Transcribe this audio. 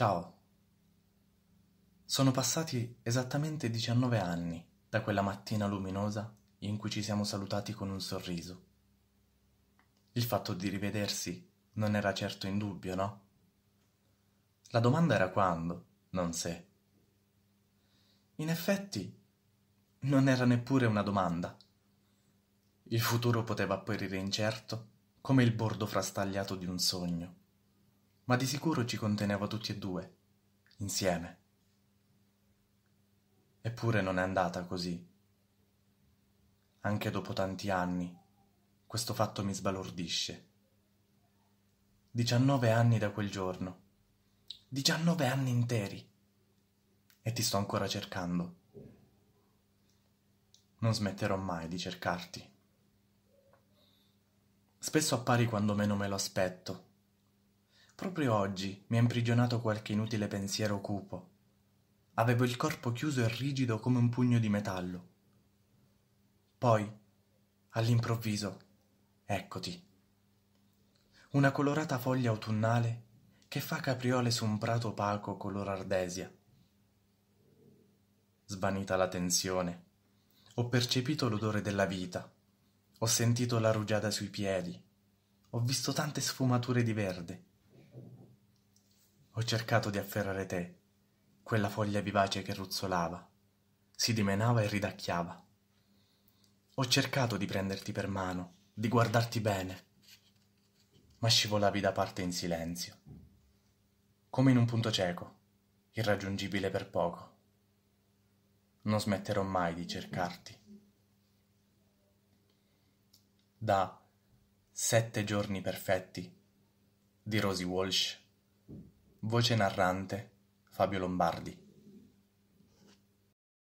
Ciao. Sono passati esattamente 19 anni da quella mattina luminosa in cui ci siamo salutati con un sorriso. Il fatto di rivedersi non era certo in dubbio, no? La domanda era quando, non se. In effetti, non era neppure una domanda. Il futuro poteva apparire incerto, come il bordo frastagliato di un sogno, ma di sicuro ci conteneva tutti e due, insieme. Eppure non è andata così. Anche dopo tanti anni, questo fatto mi sbalordisce. 19 anni da quel giorno, 19 anni interi, e ti sto ancora cercando. Non smetterò mai di cercarti. Spesso appari quando meno me lo aspetto. Proprio oggi mi ha imprigionato qualche inutile pensiero cupo. Avevo il corpo chiuso e rigido come un pugno di metallo. Poi, all'improvviso, eccoti. Una colorata foglia autunnale che fa capriole su un prato opaco color ardesia. Svanita la tensione, ho percepito l'odore della vita. Ho sentito la rugiada sui piedi, ho visto tante sfumature di verde. Ho cercato di afferrare te, quella foglia vivace che ruzzolava, si dimenava e ridacchiava. Ho cercato di prenderti per mano, di guardarti bene, ma scivolavi da parte in silenzio, come in un punto cieco, irraggiungibile per poco. Non smetterò mai di cercarti. Da 7 giorni perfetti di Rosie Walsh, voce narrante Fabio Lombardi.